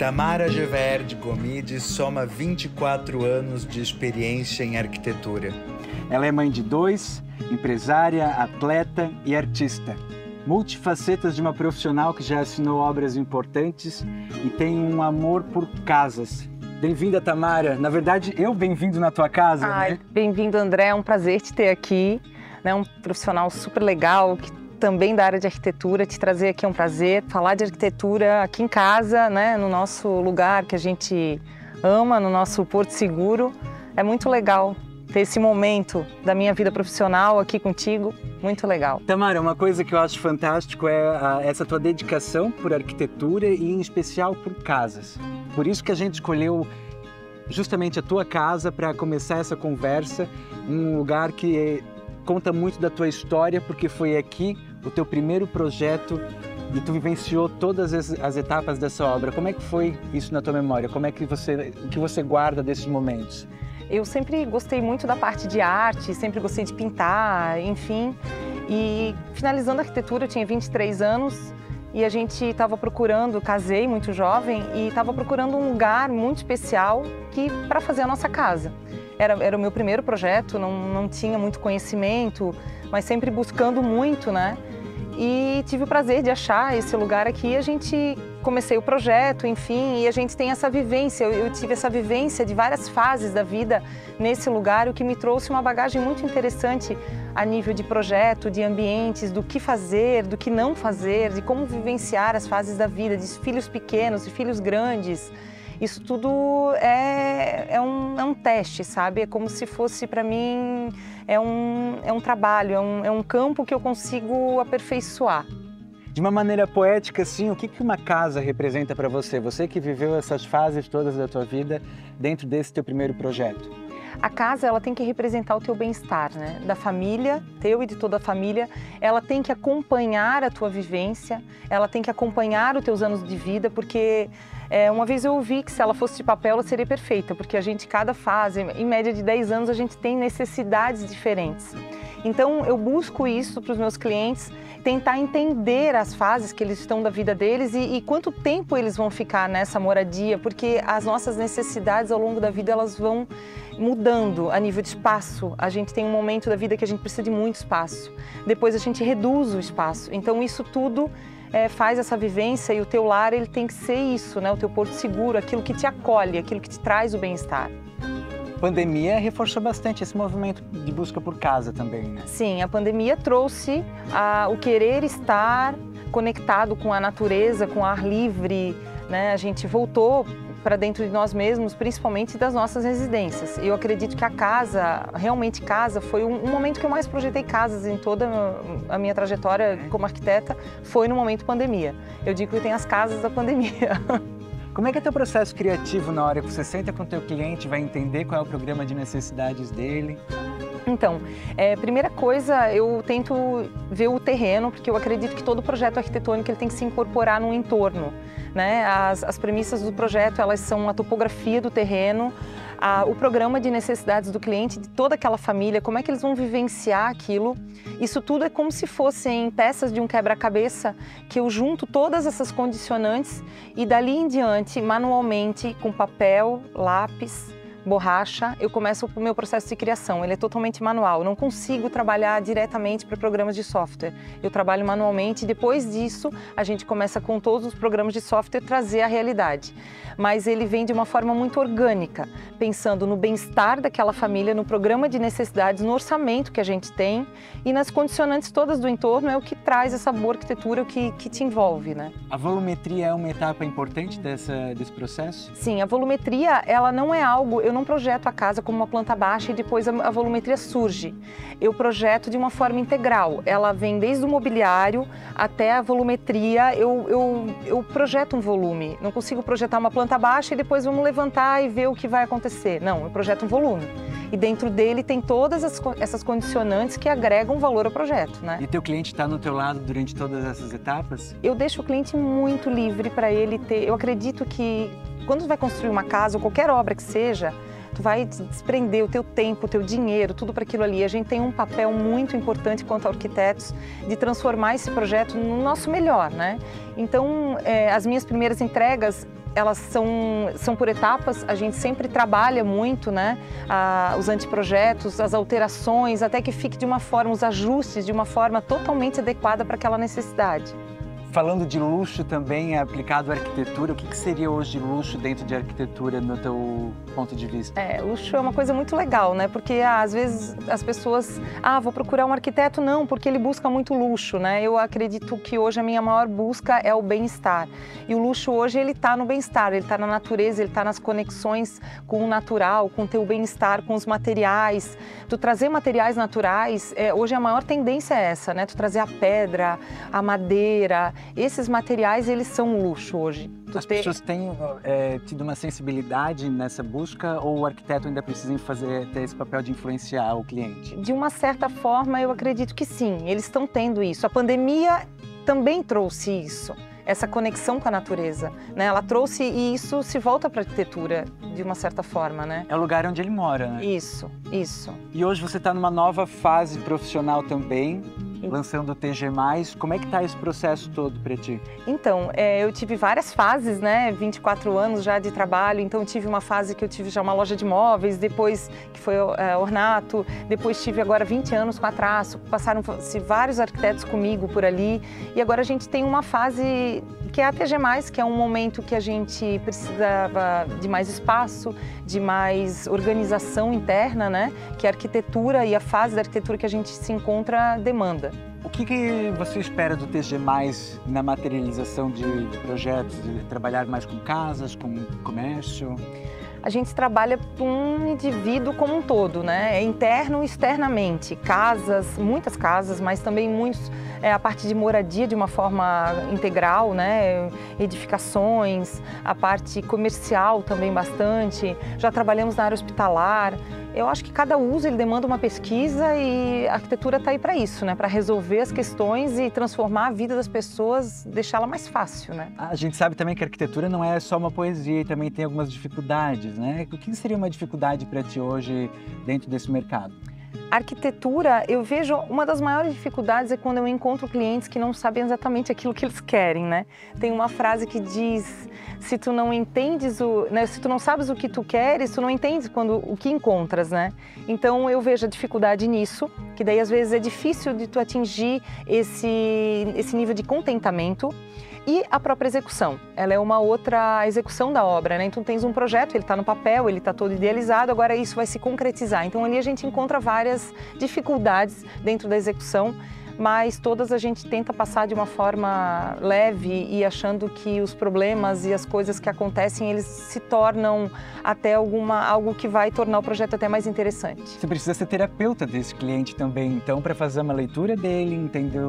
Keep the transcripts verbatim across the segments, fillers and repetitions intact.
Tamara Gevaerd Gomides soma vinte e quatro anos de experiência em arquitetura. Ela é mãe de dois, empresária, atleta e artista. Multifacetas de uma profissional que já assinou obras importantes e tem um amor por casas. Bem-vinda, Tamara. Na verdade, eu bem-vindo na tua casa. Ai, né? Bem-vindo, André. É um prazer te ter aqui. Né? Um profissional super legal, que também da área de arquitetura, te trazer aqui é um prazer. Falar de arquitetura aqui em casa, né? No nosso lugar que a gente ama, no nosso Porto Seguro. É muito legal ter esse momento da minha vida profissional aqui contigo. Muito legal. Tamara, uma coisa que eu acho fantástico é a, essa tua dedicação por arquitetura e, em especial, por casas. Por isso que a gente escolheu justamente a tua casa para começar essa conversa, um lugar que conta muito da tua história, porque foi aqui o teu primeiro projeto e tu vivenciou todas as, as etapas dessa obra. Como é que foi isso na tua memória? Como é que você, que você guarda desses momentos? Eu sempre gostei muito da parte de arte, sempre gostei de pintar, enfim. E finalizando a arquitetura, eu tinha vinte e três anos. E a gente estava procurando, casei muito jovem, e estava procurando um lugar muito especial para fazer a nossa casa. Era, era o meu primeiro projeto, não, não tinha muito conhecimento, mas sempre buscando muito, né? E tive o prazer de achar esse lugar aqui, a gente comecei o projeto, enfim, e a gente tem essa vivência, eu, eu tive essa vivência de várias fases da vida nesse lugar, o que me trouxe uma bagagem muito interessante a nível de projeto, de ambientes, do que fazer, do que não fazer, de como vivenciar as fases da vida, de filhos pequenos, de filhos grandes. Isso tudo é, é, um, é um teste, sabe? É como se fosse, para mim, é um, é um trabalho, é um, é um campo que eu consigo aperfeiçoar. De uma maneira poética, assim, o que uma casa representa para você? Você que viveu essas fases todas da tua vida dentro desse teu primeiro projeto. A casa, ela tem que representar o teu bem-estar, né? Da família, teu e de toda a família. Ela tem que acompanhar a tua vivência, ela tem que acompanhar os teus anos de vida, porque é, uma vez eu ouvi que se ela fosse de papel, ela seria perfeita, porque a gente, cada fase, em média de dez anos, a gente tem necessidades diferentes. Então, eu busco isso para os meus clientes, tentar entender as fases que eles estão da vida deles e, e quanto tempo eles vão ficar nessa moradia, porque as nossas necessidades ao longo da vida, elas vão mudando a nível de espaço. A gente tem um momento da vida que a gente precisa de muito espaço, depois a gente reduz o espaço. Então, isso tudo é, faz essa vivência e o teu lar, ele tem que ser isso, né? O teu porto seguro, aquilo que te acolhe, aquilo que te traz o bem-estar. A pandemia reforçou bastante esse movimento de busca por casa também, né? Sim, a pandemia trouxe a, o querer estar conectado com a natureza, com o ar livre, né? A gente voltou para dentro de nós mesmos, principalmente das nossas residências. Eu acredito que a casa, realmente casa, foi um, um momento que eu mais projetei casas em toda a minha trajetória como arquiteta, foi no momento pandemia. Eu digo que tem as casas da pandemia. Como é que é teu processo criativo na hora que você senta com o teu cliente, vai entender qual é o programa de necessidades dele? Então, é, primeira coisa, eu tento ver o terreno, porque eu acredito que todo projeto arquitetônico ele tem que se incorporar num entorno, né? As, as premissas do projeto, elas são a topografia do terreno, a, o programa de necessidades do cliente, de toda aquela família, como é que eles vão vivenciar aquilo. Isso tudo é como se fossem peças de um quebra-cabeça, que eu junto todas essas condicionantes e dali em diante, manualmente, com papel, lápis, borracha, eu começo o meu processo de criação. Ele é totalmente manual, eu não consigo trabalhar diretamente para programas de software. Eu trabalho manualmente e depois disso a gente começa com todos os programas de software trazer a realidade. Mas ele vem de uma forma muito orgânica, pensando no bem-estar daquela família, no programa de necessidades, no orçamento que a gente tem e nas condicionantes todas do entorno, é o que traz essa boa arquitetura, o que, que te envolve, né? A volumetria é uma etapa importante dessa, desse processo? Sim, a volumetria, ela não é algo... Eu não projeto a casa como uma planta baixa e depois a volumetria surge. Eu projeto de uma forma integral. Ela vem desde o mobiliário até a volumetria. Eu, eu, eu projeto um volume. Não consigo projetar uma planta baixa e depois vamos levantar e ver o que vai acontecer. Não, eu projeto um volume. E dentro dele tem todas as, essas condicionantes que agregam valor ao projeto, né? E teu cliente está no teu lado durante todas essas etapas? Eu deixo o cliente muito livre para ele ter... Eu acredito que... Quando você vai construir uma casa ou qualquer obra que seja, tu vai desprender o teu tempo, o teu dinheiro, tudo para aquilo ali. A gente tem um papel muito importante quanto arquitetos de transformar esse projeto no nosso melhor, né? Então, é, as minhas primeiras entregas, elas são, são por etapas, a gente sempre trabalha muito, né, a, os anteprojetos, as alterações, até que fique de uma forma, os ajustes de uma forma totalmente adequada para aquela necessidade. Falando de luxo também, é aplicado à arquitetura, o que, que seria hoje luxo dentro de arquitetura, no teu ponto de vista? É, luxo é uma coisa muito legal, né? Porque ah, às vezes as pessoas, ah, vou procurar um arquiteto, não, porque ele busca muito luxo, né? Eu acredito que hoje a minha maior busca é o bem-estar. E o luxo hoje, ele tá no bem-estar, ele tá na natureza, ele tá nas conexões com o natural, com o teu bem-estar, com os materiais. Tu trazer materiais naturais, é, hoje a maior tendência é essa, né? Tu trazer a pedra, a madeira. Esses materiais, eles são um luxo hoje. Tu As ter... pessoas têm é, tido uma sensibilidade nessa busca, ou o arquiteto ainda precisa fazer, ter esse papel de influenciar o cliente? De uma certa forma, eu acredito que sim, eles estão tendo isso. A pandemia também trouxe isso, essa conexão com a natureza, né? Ela trouxe, e isso se volta para a arquitetura, de uma certa forma, né? É o lugar onde ele mora, né? Isso, isso. E hoje você está numa nova fase profissional também, lançando o T G mais, como é que está esse processo todo para ti? Então, é, eu tive várias fases, né, vinte e quatro anos já de trabalho, então tive uma fase que eu tive já uma loja de móveis, depois que foi é, Ornato, depois tive agora vinte anos com a Traço, passaram-se vários arquitetos comigo por ali, e agora a gente tem uma fase que é a T G mais, que é um momento que a gente precisava de mais espaço, de mais organização interna, né, que a arquitetura e a fase da arquitetura que a gente se encontra demanda. O que, que você espera do T G mais na materialização de, de projetos, de trabalhar mais com casas, com comércio? A gente trabalha com um indivíduo como um todo, né? É interno e externamente. Casas, muitas casas, mas também muitos, é, a parte de moradia de uma forma integral, né? Edificações, a parte comercial também bastante. Já trabalhamos na área hospitalar. Eu acho que cada uso ele demanda uma pesquisa e a arquitetura está aí para isso, né? Para resolver as questões e transformar a vida das pessoas, deixá-la mais fácil, né? A gente sabe também que a arquitetura não é só uma poesia e também tem algumas dificuldades, né? O que seria uma dificuldade para ti hoje dentro desse mercado? A arquitetura, eu vejo, uma das maiores dificuldades é quando eu encontro clientes que não sabem exatamente aquilo que eles querem, né? Tem uma frase que diz, se tu não entendes o, né, se tu não sabes o que tu queres, tu não entendes quando o que encontras, né? Então eu vejo a dificuldade nisso, que daí às vezes é difícil de tu atingir esse esse nível de contentamento. E a própria execução, ela é uma outra execução da obra, né? Então tens um projeto, ele está no papel, ele está todo idealizado, agora isso vai se concretizar. Então ali a gente encontra várias dificuldades dentro da execução, mas todas a gente tenta passar de uma forma leve e achando que os problemas e as coisas que acontecem, eles se tornam até alguma, algo que vai tornar o projeto até mais interessante. Você precisa ser terapeuta desse cliente também, então, para fazer uma leitura dele, entender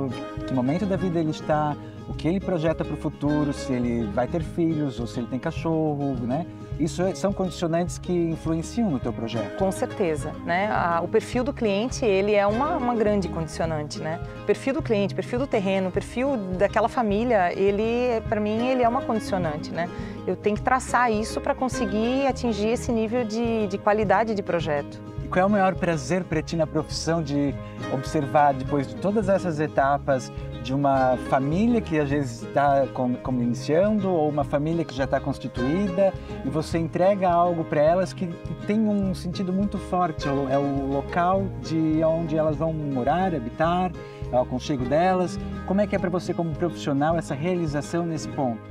que momento da vida ele está, o que ele projeta para o futuro, se ele vai ter filhos ou se ele tem cachorro, né? Isso são condicionantes que influenciam no teu projeto. Com certeza, né? O perfil do cliente, ele é uma, uma grande condicionante, né? O perfil do cliente, perfil do terreno, perfil daquela família, ele, para mim, ele é uma condicionante, né? Eu tenho que traçar isso para conseguir atingir esse nível de, de qualidade de projeto. E qual é o maior prazer para ti na profissão de observar, depois de todas essas etapas, de uma família que às vezes está como iniciando ou uma família que já está constituída e você entrega algo para elas que tem um sentido muito forte, é o local de onde elas vão morar, habitar, é o aconchego delas. Como é que é para você como profissional essa realização nesse ponto?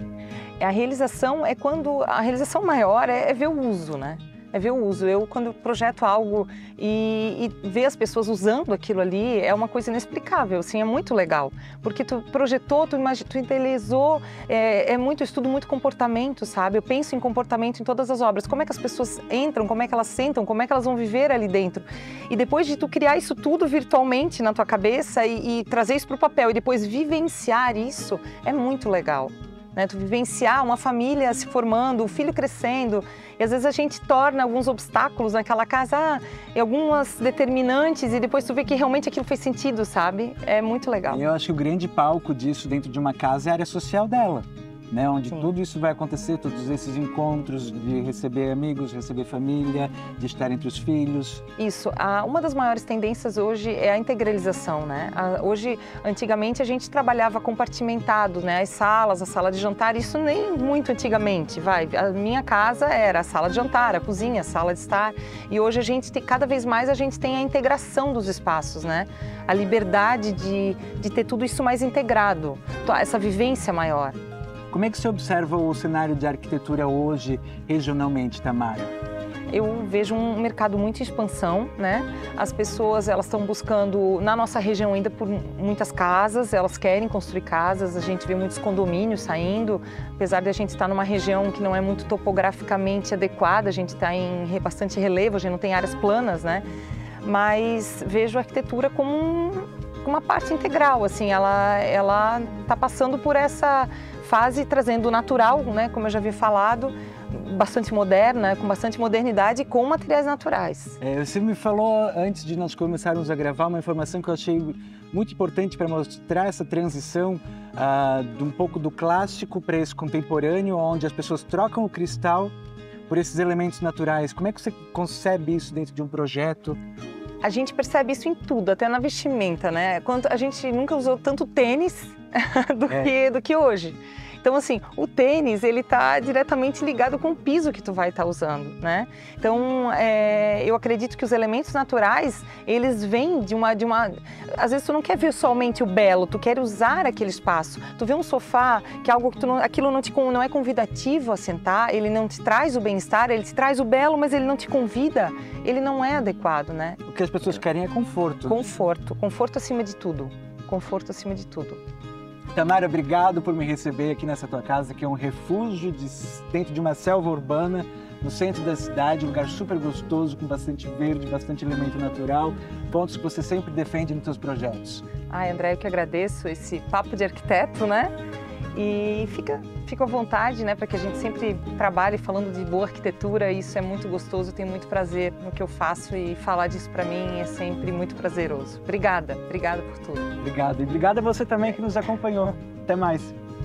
A realização é quando a realização maior é, é ver o uso, né? É ver o uso. Eu, quando projeto algo e, e ver as pessoas usando aquilo ali, é uma coisa inexplicável, assim, é muito legal. Porque tu projetou, tu, imag... tu idealizou, é, é muito estudo, muito comportamento, sabe? Eu penso em comportamento em todas as obras. Como é que as pessoas entram, como é que elas sentam, como é que elas vão viver ali dentro. E depois de tu criar isso tudo virtualmente na tua cabeça e, e trazer isso para o papel e depois vivenciar isso, é muito legal. Né, tu vivenciar uma família se formando, o filho crescendo, e às vezes a gente torna alguns obstáculos naquela casa, ah, e algumas determinantes, e depois tu vê que realmente aquilo fez sentido, sabe? É muito legal. E eu acho que o grande palco disso dentro de uma casa é a área social dela. né? Onde Sim. tudo isso vai acontecer, todos esses encontros de receber amigos, receber família, de estar entre os filhos. Isso. A, uma das maiores tendências hoje é a integralização, né? A, hoje, antigamente, a gente trabalhava compartimentado, né? As salas, a sala de jantar, isso nem muito antigamente, vai. A minha casa era a sala de jantar, a cozinha, a sala de estar. E hoje a gente tem, cada vez mais a gente tem a integração dos espaços, né? A liberdade de, de ter tudo isso mais integrado, essa vivência maior. Como é que você observa o cenário de arquitetura hoje, regionalmente, Tamara? Eu vejo um mercado muito em expansão, né? As pessoas, elas estão buscando, na nossa região ainda, por muitas casas, elas querem construir casas, a gente vê muitos condomínios saindo, apesar de a gente estar numa região que não é muito topograficamente adequada, a gente está em bastante relevo, a gente não tem áreas planas, né? Mas vejo a arquitetura como um... uma parte integral, assim, ela ela está passando por essa fase trazendo o natural, né, como eu já havia falado, bastante moderna, com bastante modernidade e com materiais naturais. É, você me falou, antes de nós começarmos a gravar, uma informação que eu achei muito importante para mostrar essa transição ah, de um pouco do clássico para esse contemporâneo, onde as pessoas trocam o cristal por esses elementos naturais. Como é que você concebe isso dentro de um projeto? A gente percebe isso em tudo, até na vestimenta, né? Quanto, a gente nunca usou tanto tênis do, é. que, do que hoje. Então, assim, o tênis, ele tá diretamente ligado com o piso que tu vai estar tá usando, né? Então, é, eu acredito que os elementos naturais, eles vêm de uma, de uma... Às vezes, tu não quer ver somente o belo, tu quer usar aquele espaço. Tu vê um sofá, que é algo que tu não, aquilo não, te, não é convidativo a sentar, ele não te traz o bem-estar, ele te traz o belo, mas ele não te convida, ele não é adequado, né? O que as pessoas querem é conforto. Conforto, conforto acima de tudo. Conforto acima de tudo. Tamara, obrigado por me receber aqui nessa tua casa, que é um refúgio de, dentro de uma selva urbana, no centro da cidade, um lugar super gostoso, com bastante verde, bastante elemento natural, pontos que você sempre defende nos seus projetos. Ai, André, eu que agradeço esse papo de arquiteto, né? E fica, fica à vontade, né, para que a gente sempre trabalhe falando de boa arquitetura, isso é muito gostoso, eu tenho muito prazer no que eu faço e falar disso para mim é sempre muito prazeroso. Obrigada, obrigada por tudo. Obrigado, e obrigada a você também que nos acompanhou. Até mais.